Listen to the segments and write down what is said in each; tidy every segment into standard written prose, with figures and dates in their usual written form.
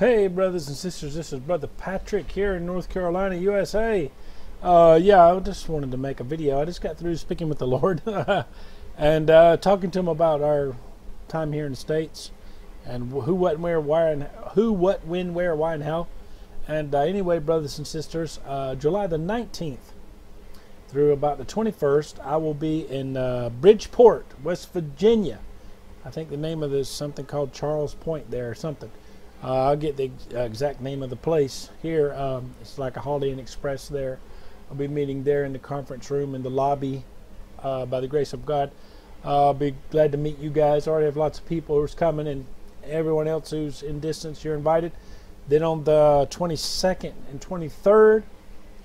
Hey, brothers and sisters, this is Brother Patrick here in North Carolina, USA. Yeah, I just wanted to make a video. I just got through speaking with the Lord and talking to him about our time here in the States and who, what, where, why, and who, what, when, where, why, and how. And anyway, brothers and sisters, July the 19th through about the 21st, I will be in Bridgeport, West Virginia. I think the name of this is something called Charles Point there or something. I'll get the exact name of the place here. It's like a Holiday Inn Express there. I'll be meeting there in the conference room in the lobby by the grace of God. I'll be glad to meet you guys. I already have lots of people who's coming, and everyone else who's in distance, you're invited. Then on the 22nd and 23rd,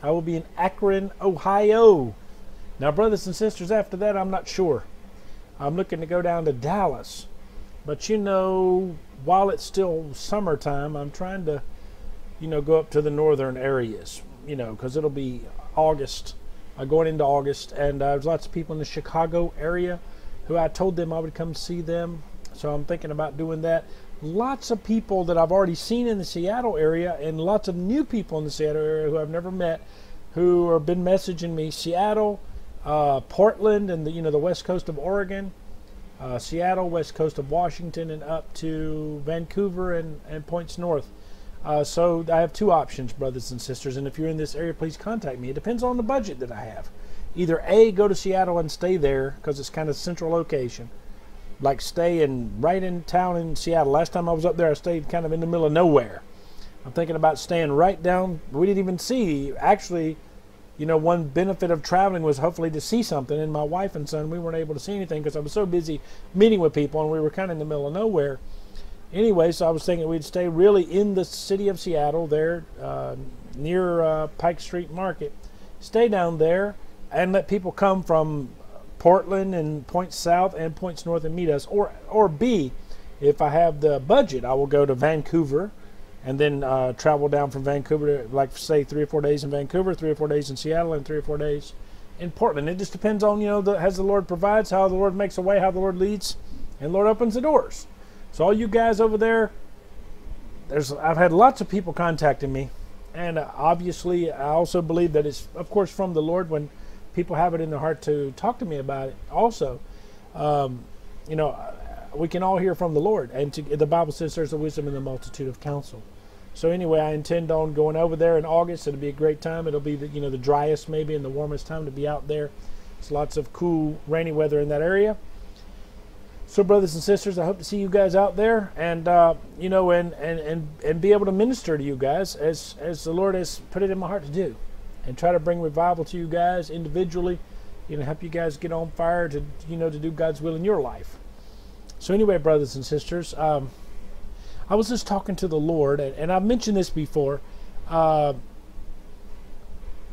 I will be in Akron, Ohio. Now, brothers and sisters, after that, I'm not sure. I'm looking to go down to Dallas. But, you know, while it's still summertime, I'm trying to, you know, go up to the northern areas, you know, because it'll be August, going into August. And there's lots of people in the Chicago area who I told them I would come see them. So I'm thinking about doing that. Lots of people that I've already seen in the Seattle area, and lots of new people in the Seattle area who I've never met, who have been messaging me. Seattle, Portland, and, you know, the west coast of Oregon. Seattle, west coast of Washington, and up to Vancouver and points north. So I have two options, brothers and sisters, and if you're in this area, please contact me. It depends on the budget that I have. Either A, go to Seattle and stay there because it's kind of central location, like stay in right in town in Seattle. Last time I was up there, I stayed kind of in the middle of nowhere. I'm thinking about staying right down. We didn't even see, actually, you know, one benefit of traveling was hopefully to see something. And my wife and son, we weren't able to see anything because I was so busy meeting with people, and we were kind of in the middle of nowhere. Anyway, so I was thinking we'd stay really in the city of Seattle there, near Pike Street Market. Stay down there and let people come from Portland and points south and points north and meet us. Or B, if I have the budget, I will go to Vancouver, and then travel down from Vancouver to, like, say, 3 or 4 days in Vancouver, 3 or 4 days in Seattle, and 3 or 4 days in Portland. It just depends on, you know, as the Lord provides, how the Lord makes a way, how the Lord leads, and the Lord opens the doors. So all you guys over there, I've had lots of people contacting me, and obviously I also believe that it's, of course, from the Lord when people have it in their heart to talk to me about it also. You know, we can all hear from the Lord, and the Bible says there's a wisdom in the multitude of counsel. So anyway, I intend on going over there in August. It'll be a great time. It'll be, you know, the driest maybe and the warmest time to be out there. There's lots of cool, rainy weather in that area. So, brothers and sisters, I hope to see you guys out there, and you know, and be able to minister to you guys as the Lord has put it in my heart to do, and try to bring revival to you guys individually. You know, help you guys get on fire to, you know, to do God's will in your life. So anyway, brothers and sisters, I was just talking to the Lord, and I've mentioned this before. I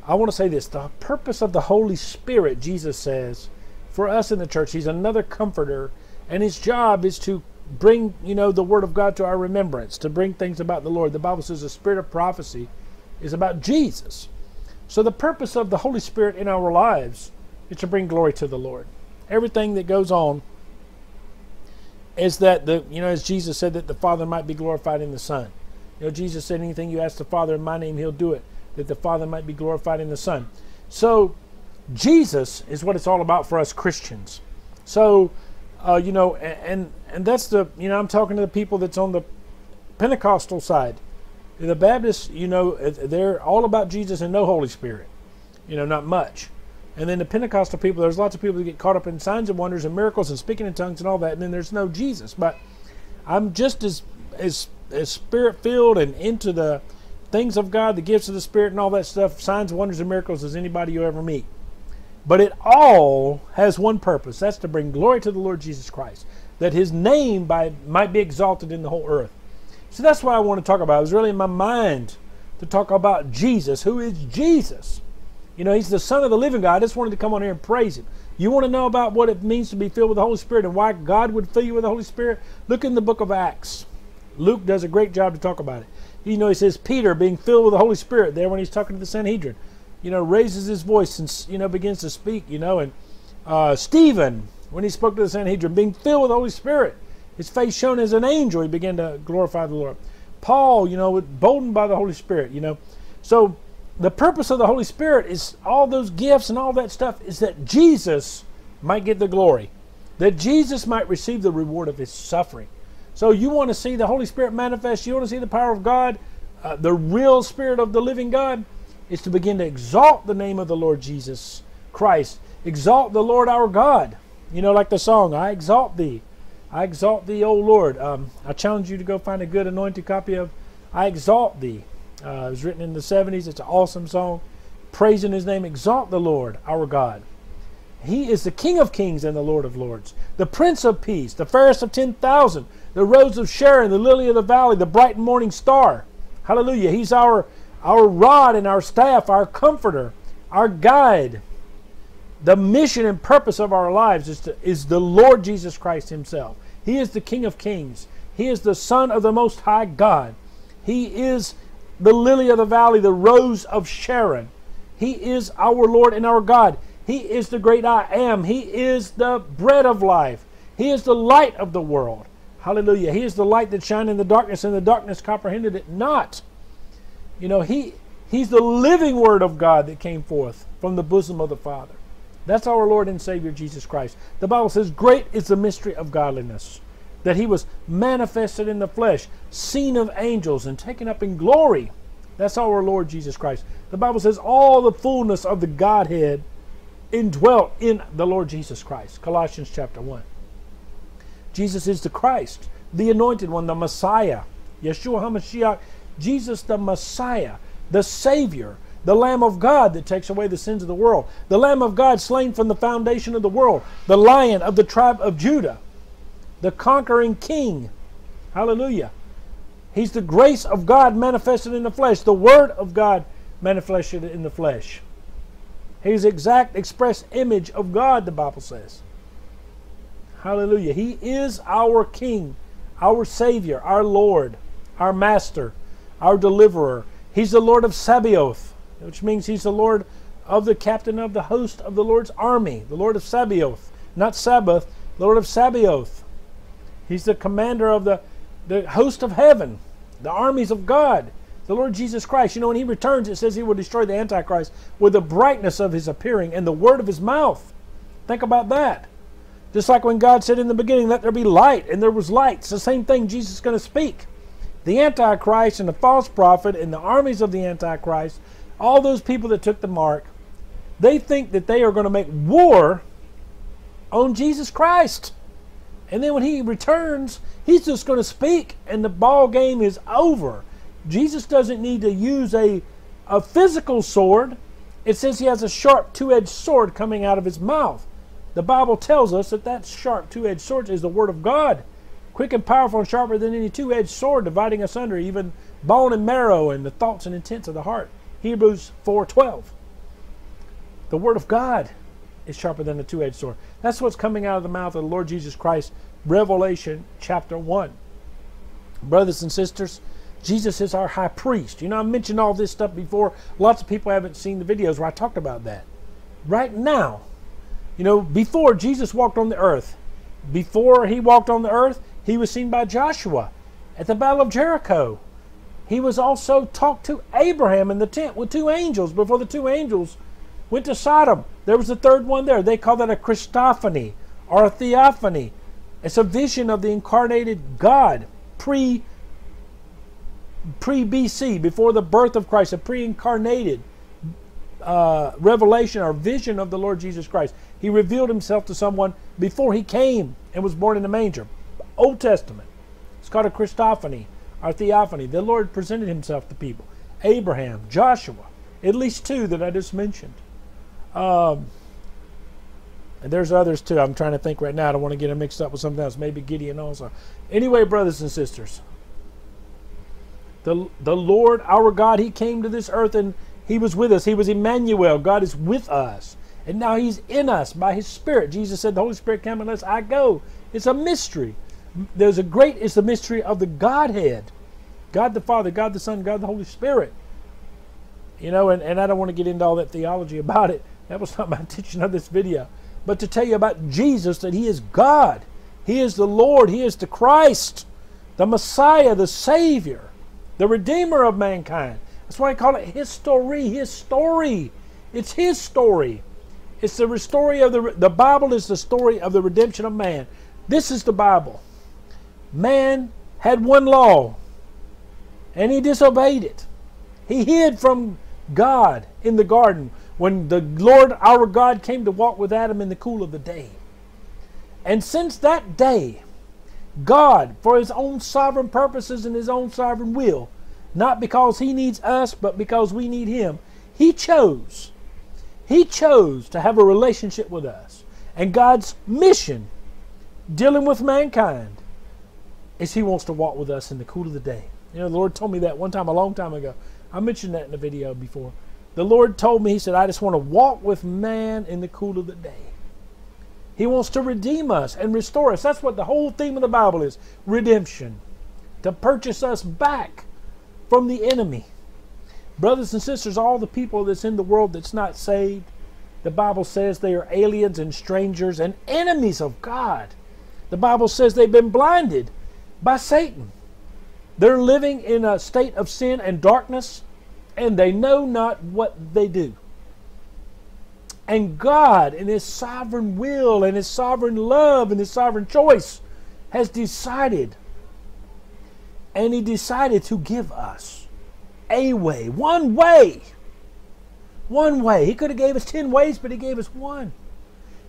want to say this. The purpose of the Holy Spirit, Jesus says, for us in the church, he's another comforter, and his job is to bring, you know, the word of God to our remembrance, to bring things about the Lord. The Bible says the spirit of prophecy is about Jesus. So the purpose of the Holy Spirit in our lives is to bring glory to the Lord. Everything that goes on is that, you know, as Jesus said, that the Father might be glorified in the Son. You know, Jesus said, anything you ask the Father in my name, he'll do it, that the Father might be glorified in the Son. So Jesus is what it's all about for us Christians. So, you know, and that's the, you know, I'm talking to the people that's on the Pentecostal side. The Baptists, you know, they're all about Jesus and no Holy Spirit. You know, not much. And then the Pentecostal people, there's lots of people who get caught up in signs and wonders and miracles and speaking in tongues and all that, and then there's no Jesus. But I'm just as spirit-filled and into the things of God, the gifts of the Spirit and all that stuff, signs, wonders, and miracles, as anybody you ever meet. But it all has one purpose. That's to bring glory to the Lord Jesus Christ, that his name might be exalted in the whole earth. So that's what I want to talk about. It was really in my mind to talk about Jesus. Who is Jesus? You know, he's the Son of the living God. I just wanted to come on here and praise him. You want to know about what it means to be filled with the Holy Spirit and why God would fill you with the Holy Spirit? Look in the book of Acts. Luke does a great job to talk about it. You know, he says Peter being filled with the Holy Spirit there when he's talking to the Sanhedrin. You know, raises his voice and, you know, begins to speak, you know. And Stephen, when he spoke to the Sanhedrin, being filled with the Holy Spirit, his face shone as an angel. He began to glorify the Lord. Paul, you know, emboldened by the Holy Spirit, you know. So the purpose of the Holy Spirit is all those gifts and all that stuff is that Jesus might get the glory, that Jesus might receive the reward of his suffering. So you want to see the Holy Spirit manifest, you want to see the power of God, the real Spirit of the living God, is to begin to exalt the name of the Lord Jesus Christ. Exalt the Lord our God. You know, like the song, I exalt thee. I exalt thee, O Lord. I challenge you to go find a good anointed copy of I Exalt Thee. It was written in the 70s. It's an awesome song. Praise in his name. Exalt the Lord our God. He is the King of kings and the Lord of lords. The Prince of Peace. The fairest of 10,000. The rose of Sharon. The lily of the valley. The bright morning star. Hallelujah. He's our rod and our staff. Our comforter. Our guide. The mission and purpose of our lives is the Lord Jesus Christ himself. He is the King of kings. He is the Son of the Most High God. He is the lily of the valley, the rose of Sharon. He is our Lord and our God. He is the great I am. He is the bread of life. He is the light of the world. Hallelujah. He is the light that shined in the darkness, and the darkness comprehended it not. You know, he's the living word of God that came forth from the bosom of the Father. That's our Lord and Savior, Jesus Christ. The Bible says, great is the mystery of godliness, that he was manifested in the flesh, seen of angels, and taken up in glory. That's our Lord Jesus Christ. The Bible says, all the fullness of the Godhead indwelt in the Lord Jesus Christ. Colossians chapter 1. Jesus is the Christ, the anointed one, the Messiah. Yeshua HaMashiach, Jesus the Messiah, the Savior, the Lamb of God that takes away the sins of the world. The Lamb of God slain from the foundation of the world. The Lion of the tribe of Judah. The conquering King. Hallelujah. He's the grace of God manifested in the flesh. The Word of God manifested in the flesh. He's the exact express image of God, the Bible says. Hallelujah. He is our King, our Savior, our Lord, our Master, our Deliverer. He's the Lord of Sabaoth, which means he's the Lord of the captain of the host of the Lord's army. The Lord of Sabaoth. Not Sabbath. Lord of Sabaoth. He's the commander of the host of heaven. The armies of God. The Lord Jesus Christ. You know, when he returns, it says he will destroy the Antichrist with the brightness of his appearing and the word of his mouth. Think about that. Just like when God said in the beginning, let there be light, and there was light. It's the same thing Jesus is going to speak. The Antichrist and the false prophet and the armies of the Antichrist, all those people that took the mark, they think that they are going to make war on Jesus Christ. And then when he returns, he's just going to speak and the ball game is over. Jesus doesn't need to use a physical sword. It says he has a sharp two-edged sword coming out of his mouth. The Bible tells us that that sharp two-edged sword is the Word of God. Quick and powerful and sharper than any two-edged sword, dividing asunder even bone and marrow and the thoughts and intents of the heart. Hebrews 4:12. The Word of God is sharper than a two-edged sword. That's what's coming out of the mouth of the Lord Jesus Christ. Revelation chapter 1. Brothers and sisters, Jesus is our high priest. You know, I mentioned all this stuff before. Lots of people haven't seen the videos where I talked about that. Right now, you know, before Jesus walked on the earth, before he walked on the earth, he was seen by Joshua at the Battle of Jericho. He was also talked to Abraham in the tent with two angels before the two angels went to Sodom. There was a third one there. They call that a Christophany or a theophany. It's a vision of the incarnated God pre-BC, before the birth of Christ, a pre-incarnated revelation or vision of the Lord Jesus Christ. He revealed himself to someone before he came and was born in a manger. Old Testament. It's called a Christophany. Our theophany, the Lord presented himself to people. Abraham, Joshua, at least two that I just mentioned. And there's others too. I'm trying to think right now. I don't want to get them mixed up with something else. Maybe Gideon also. Anyway, brothers and sisters, the Lord our God, he came to this earth and he was with us. He was Emmanuel. God is with us. And now he's in us by his Spirit. Jesus said, the Holy Spirit come unless I go. It's a mystery. There's a great is the mystery of the Godhead. God the Father, God the Son, God the Holy Spirit. You know, and I don't want to get into all that theology about it. That was not my intention of this video. But to tell you about Jesus, that he is God. He is the Lord. He is the Christ, the Messiah, the Savior. the Redeemer of mankind. That's why I call it his story, his story. It's his story. It's the story of the Bible is the story of the redemption of man. This is the Bible. Man had one law, and he disobeyed it. He hid from God in the garden when the Lord our God came to walk with Adam in the cool of the day. And since that day, God, for his own sovereign purposes and his own sovereign will, not because he needs us, but because we need him, he chose to have a relationship with us. And God's mission dealing with mankind is he wants to walk with us in the cool of the day. You know, the Lord told me that one time a long time ago. I mentioned that in a video before. The Lord told me, he said, I just want to walk with man in the cool of the day. He wants to redeem us and restore us. That's what the whole theme of the Bible is, redemption, to purchase us back from the enemy. Brothers and sisters, all the people that's in the world that's not saved, the Bible says they are aliens and strangers and enemies of God. The Bible says they've been blinded by Satan. They're living in a state of sin and darkness, and they know not what they do. And God, in his sovereign will and his sovereign love and his sovereign choice, has decided, and he decided to give us a way, one way. One way. He could have gave us 10 ways, but he gave us one.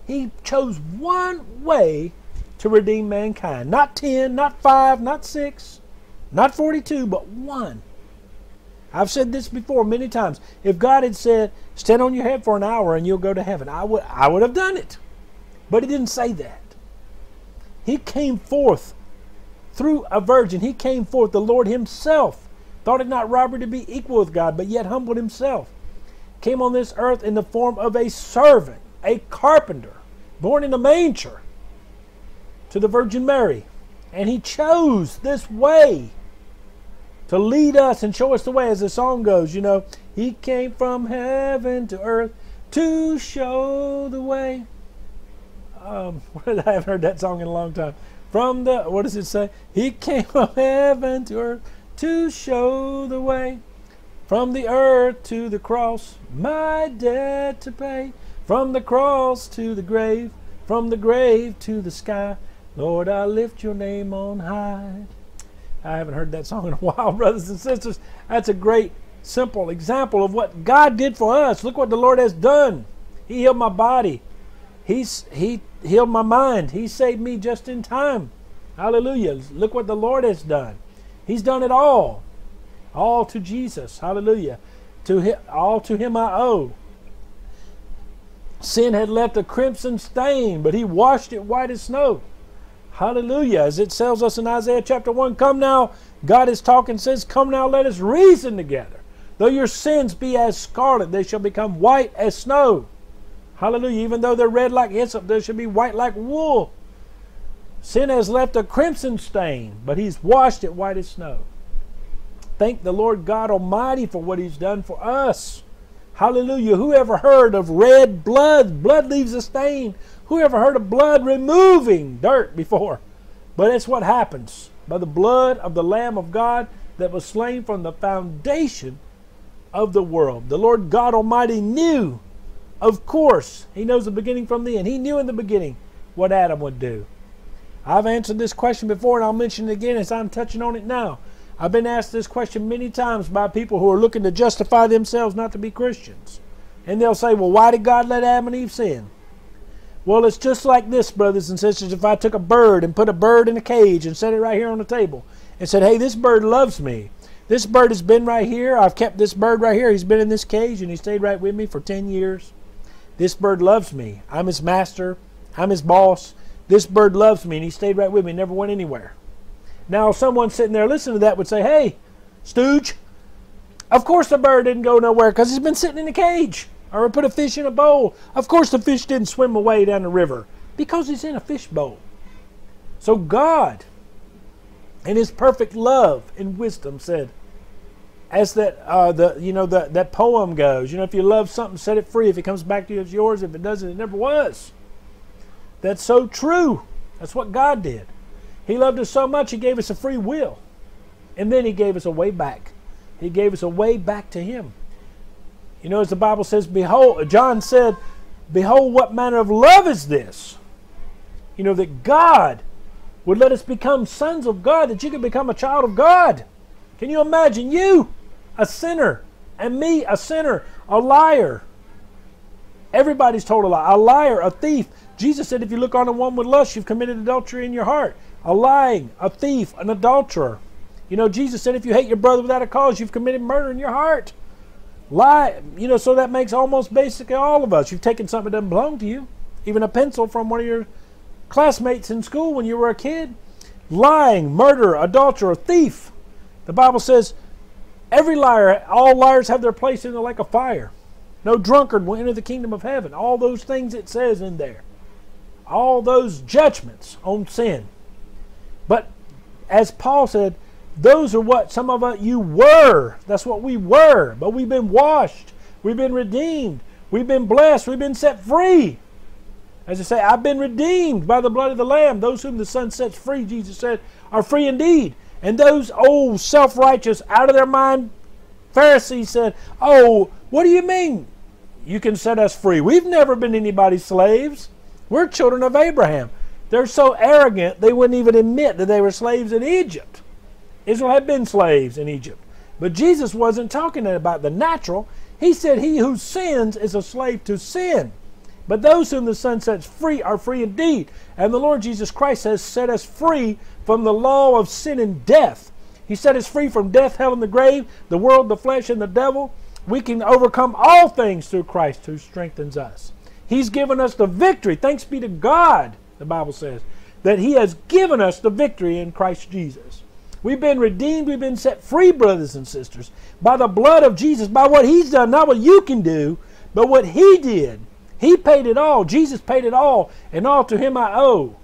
He chose one way to redeem mankind. Not 10, not 5, not 6, not 42, but one. I've said this before many times. If God had said, stand on your head for an hour and you'll go to heaven, I would have done it. But he didn't say that. He came forth through a virgin. He came forth, the Lord himself. Thought it not robbery to be equal with God, but yet humbled himself. Came on this earth in the form of a servant, a carpenter, born in a manger to the Virgin Mary. And he chose this way to lead us and show us the way. As the song goes, you know, he came from heaven to earth to show the way. I haven't heard that song in a long time. From the, what does it say? He came from heaven to earth to show the way. From the earth to the cross, my debt to pay. From the cross to the grave, from the grave to the sky. Lord, I lift your name on high. I haven't heard that song in a while, brothers and sisters. That's a great, simple example of what God did for us. Look what the Lord has done. He healed my body. He healed my mind. He saved me just in time. Hallelujah. Look what the Lord has done. He's done it all. All to Jesus. Hallelujah. All to him I owe. Sin had left a crimson stain, but he washed it white as snow. Hallelujah. As it tells us in Isaiah chapter 1, come now, God is talking, says, come now, let us reason together. Though your sins be as scarlet, they shall become white as snow. Hallelujah. Even though they're red like hyssop, they shall be white like wool. Sin has left a crimson stain, but he's washed it white as snow. Thank the Lord God Almighty for what he's done for us. Hallelujah. Whoever heard of red blood? Blood leaves a stain. Who ever heard of blood removing dirt before? But that's what happens by the blood of the Lamb of God that was slain from the foundation of the world. The Lord God Almighty knew, of course, he knows the beginning from the end. He knew in the beginning what Adam would do. I've answered this question before, and I'll mention it again as I'm touching on it now. I've been asked this question many times by people who are looking to justify themselves not to be Christians. And they'll say, well, why did God let Adam and Eve sin? Well, it's just like this, brothers and sisters. If I took a bird and put a bird in a cage and set it right here on the table and said, hey, this bird loves me. This bird has been right here. I've kept this bird right here. He's been in this cage and he stayed right with me for 10 years. This bird loves me. I'm his master. I'm his boss. This bird loves me and he stayed right with me, never went anywhere. Now, someone sitting there listening to that would say, hey, stooge, of course the bird didn't go nowhere because he's been sitting in a cage. Or put a fish in a bowl. Of course the fish didn't swim away down the river because he's in a fish bowl. So God, in his perfect love and wisdom, said, as that that poem goes, you know, if you love something, set it free. If it comes back to you, it's yours. If it doesn't, it never was. That's so true. That's what God did. He loved us so much, he gave us a free will. And then he gave us a way back. He gave us a way back to him. You know, as the Bible says, behold, John said, behold, what manner of love is this? You know, that God would let us become sons of God, that you could become a child of God. Can you imagine you, a sinner, and me, a sinner, a liar? Everybody's told a liar, a thief. Jesus said, if you look on a woman with lust, you've committed adultery in your heart. A lying, a thief, an adulterer. You know, Jesus said, if you hate your brother without a cause, you've committed murder in your heart. Lie, you know, so that makes almost basically all of us. You've taken something that doesn't belong to you, even a pencil from one of your classmates in school when you were a kid. Lying, murderer, adulterer, thief. The Bible says, every liar, all liars have their place in the lake of fire. No drunkard will enter the kingdom of heaven. All those things it says in there. All those judgments on sin. But as Paul said, those are what some of you were. That's what we were. But we've been washed. We've been redeemed. We've been blessed. We've been set free. As I say, I've been redeemed by the blood of the Lamb. Those whom the Son sets free, Jesus said, are free indeed. And those old self-righteous, out of their mind Pharisees said, oh, what do you mean you can set us free? We've never been anybody's slaves. We're children of Abraham. They're so arrogant they wouldn't even admit that they were slaves in Egypt. Israel had been slaves in Egypt. But Jesus wasn't talking about the natural. He said he who sins is a slave to sin. But those whom the Son sets free are free indeed. And the Lord Jesus Christ has set us free from the law of sin and death. He set us free from death, hell, and the grave, the world, the flesh, and the devil. We can overcome all things through Christ who strengthens us. He's given us the victory. Thanks be to God, the Bible says, that he has given us the victory in Christ Jesus. We've been redeemed. We've been set free, brothers and sisters, by the blood of Jesus, by what he's done, not what you can do, but what he did. He paid it all. Jesus paid it all, and all to him I owe.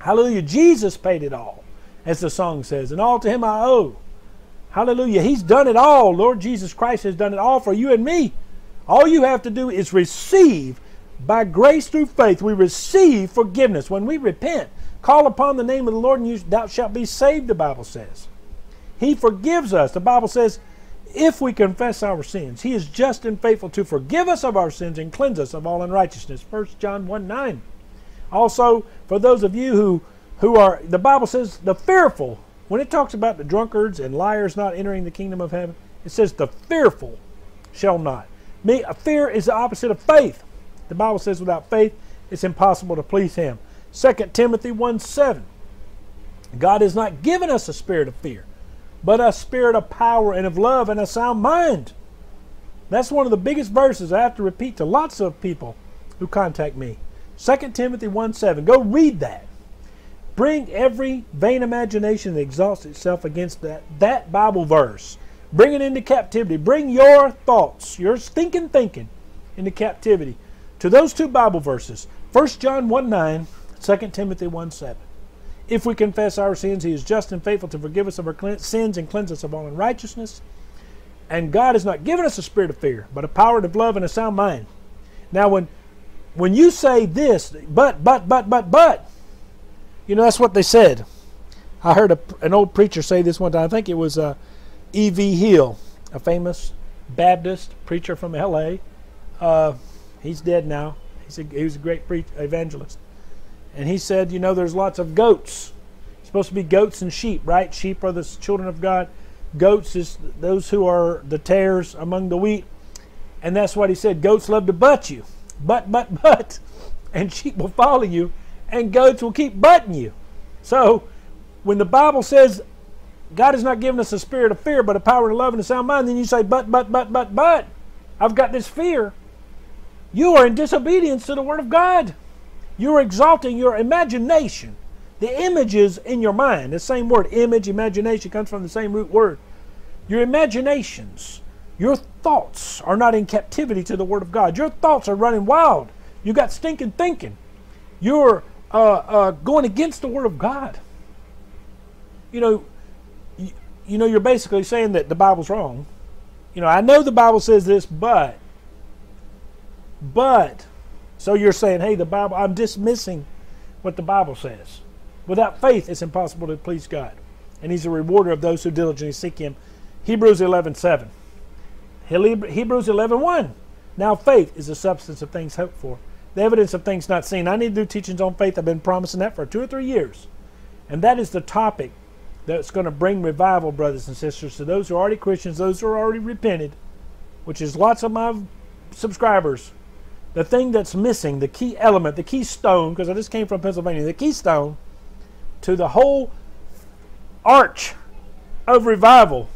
Hallelujah. Jesus paid it all, as the song says, and all to him I owe. Hallelujah. He's done it all. Lord Jesus Christ has done it all for you and me. All you have to do is receive by grace through faith. We receive forgiveness. When we repent, call upon the name of the Lord, and thou shalt be saved, the Bible says. He forgives us. The Bible says, if we confess our sins, he is just and faithful to forgive us of our sins and cleanse us of all unrighteousness. 1 John 1:9. Also, for those of you who are, the Bible says, the fearful. When it talks about the drunkards and liars not entering the kingdom of heaven, it says the fearful shall not. Fear is the opposite of faith. The Bible says without faith, it's impossible to please him. 2 Timothy 1:7. God has not given us a spirit of fear, but a spirit of power and of love and a sound mind. That's one of the biggest verses I have to repeat to lots of people who contact me. 2 Timothy 1:7. Go read that. Bring every vain imagination that exalts itself against that Bible verse. Bring it into captivity. Bring your thoughts, your stinking thinking, into captivity to those two Bible verses. 1 John 1:9, 2 Timothy 1:7. If we confess our sins, he is just and faithful to forgive us of our sins and cleanse us of all unrighteousness. And God has not given us a spirit of fear, but a power of love and a sound mind. Now, when you say this, but, you know, that's what they said. I heard an old preacher say this one time. I think it was E.V. Hill, a famous Baptist preacher from L.A. He's dead now. He was a great evangelist. And he said, you know, there's lots of goats. It's supposed to be goats and sheep, right? Sheep are the children of God. Goats is those who are the tares among the wheat. And that's what he said. Goats love to butt you. Butt. And sheep will follow you. And goats will keep butting you. So when the Bible says God has not given us a spirit of fear, but a power of love and a sound mind, then you say, but. I've got this fear. You are in disobedience to the word of God. You're exalting your imagination, the images in your mind. The same word, image, imagination, comes from the same root word. Your imaginations, your thoughts are not in captivity to the Word of God. Your thoughts are running wild. You got stinking thinking. You're going against the Word of God. You know, you're basically saying that the Bible's wrong. You know, I know the Bible says this, but. So you're saying, hey, the Bible, I'm dismissing what the Bible says. Without faith, it's impossible to please God. and he's a rewarder of those who diligently seek him. Hebrews 11:7. Hebrews 11:1. Now faith is the substance of things hoped for, the evidence of things not seen. I need to do teachings on faith. I've been promising that for 2 or 3 years. And that is the topic that's going to bring revival, brothers and sisters, to those who are already Christians, those who are already repented, which is lots of my subscribers. The thing that's missing, the key element, the keystone, because I just came from Pennsylvania, the keystone to the whole arch of revival,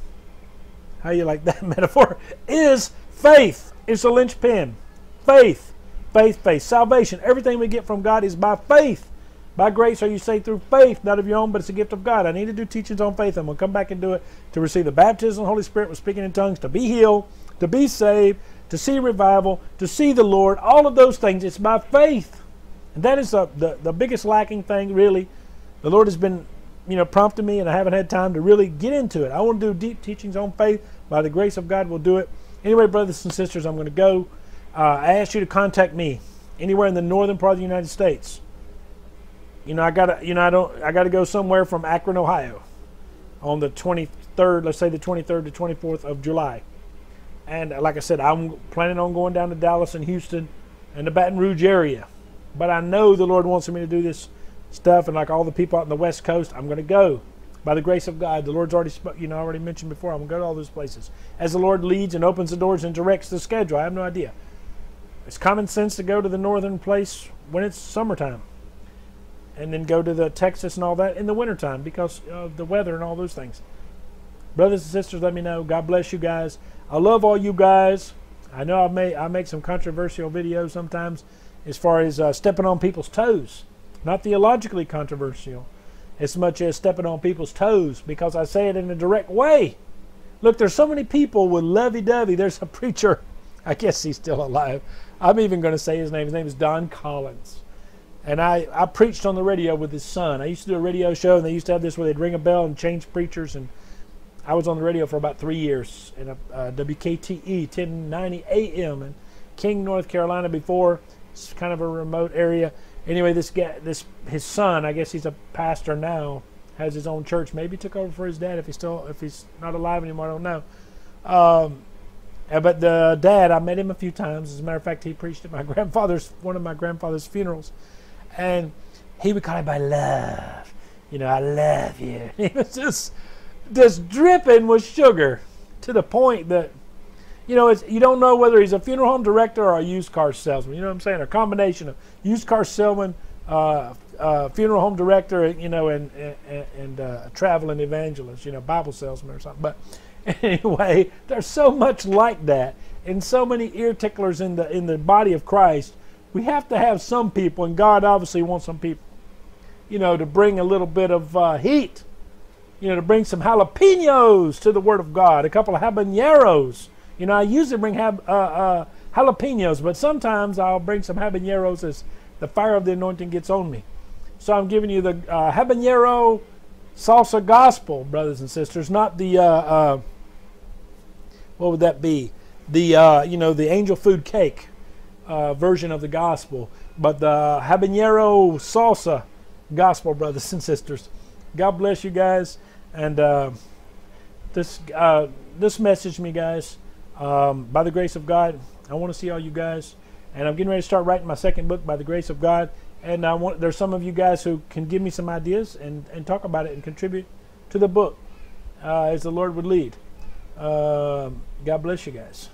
how you like that metaphor, is faith. It's a linchpin. Faith. Faith, faith. Salvation. Everything we get from God is by faith. By grace are you saved through faith, not of your own, but it's a gift of God. I need to do teachings on faith. I'm going to come back and do it, to receive the baptism of the Holy Spirit with speaking in tongues, to be healed, to be saved, to see revival, to see the Lord. All of those things, it's by faith. And that is the biggest lacking thing, really. The Lord has been, you know, prompting me, and I haven't had time to really get into it. I want to do deep teachings on faith. By the grace of God, we'll do it. Anyway, brothers and sisters, I'm going to go. I ask you to contact me anywhere in the northern part of the United States. You know, I got to go somewhere from Akron, Ohio, on the 23rd. Let's say the 23rd to 24th of July. And like I said, I'm planning on going down to Dallas and Houston and the Baton Rouge area. But I know the Lord wants me to do this stuff, and like all the people out on the West Coast, I'm going to go. By the grace of God, the Lord's already spoke, you know, I already mentioned before, I'm going to go to all those places. As the Lord leads and opens the doors and directs the schedule, I have no idea. It's common sense to go to the northern place when it's summertime. And then go to the Texas and all that in the wintertime because of the weather and all those things. Brothers and sisters, let me know. God bless you guys. I love all you guys. I know I make some controversial videos sometimes as far as stepping on people's toes. Not theologically controversial as much as stepping on people's toes, because I say it in a direct way. Look, there's so many people with lovey-dovey. There's a preacher, I guess he's still alive, I'm even going to say his name. His name is Don Collins. And I preached on the radio with his son. I used to do a radio show, and they used to have this where they'd ring a bell and change preachers. And I was on the radio for about 3 years in WKTE 1090 AM in King, North Carolina before. It's kind of a remote area. Anyway, this guy, his son, I guess he's a pastor now, has his own church. Maybe took over for his dad if he's not alive anymore. I don't know. But the dad, I met him a few times. As a matter of fact, he preached at one of my grandfather's funerals, and he would call him by love. You know, I love you. He was just dripping with sugar, to the point that, you know, you don't know whether he's a funeral home director or a used car salesman. You know what I'm saying? A combination of used car salesman, funeral home director, you know, and a traveling evangelist, you know, Bible salesman or something. But anyway, there's so much like that, and so many ear ticklers in the body of Christ. We have to have some people, and God obviously wants some people, you know, to bring a little bit of heat, you know, to bring some jalapenos to the Word of God, a couple of habaneros. You know, I usually bring jalapenos, but sometimes I'll bring some habaneros as the fire of the anointing gets on me. So I'm giving you the habanero salsa gospel, brothers and sisters, not the, what would that be? The, you know, the angel food cake version of the gospel, but the habanero salsa gospel, brothers and sisters. God bless you guys, and this message me, guys. By the grace of God, I want to see all you guys, and I'm getting ready to start writing my second book, by the grace of God. And there's some of you guys who can give me some ideas and talk about it and contribute to the book as the Lord would lead. God bless you guys.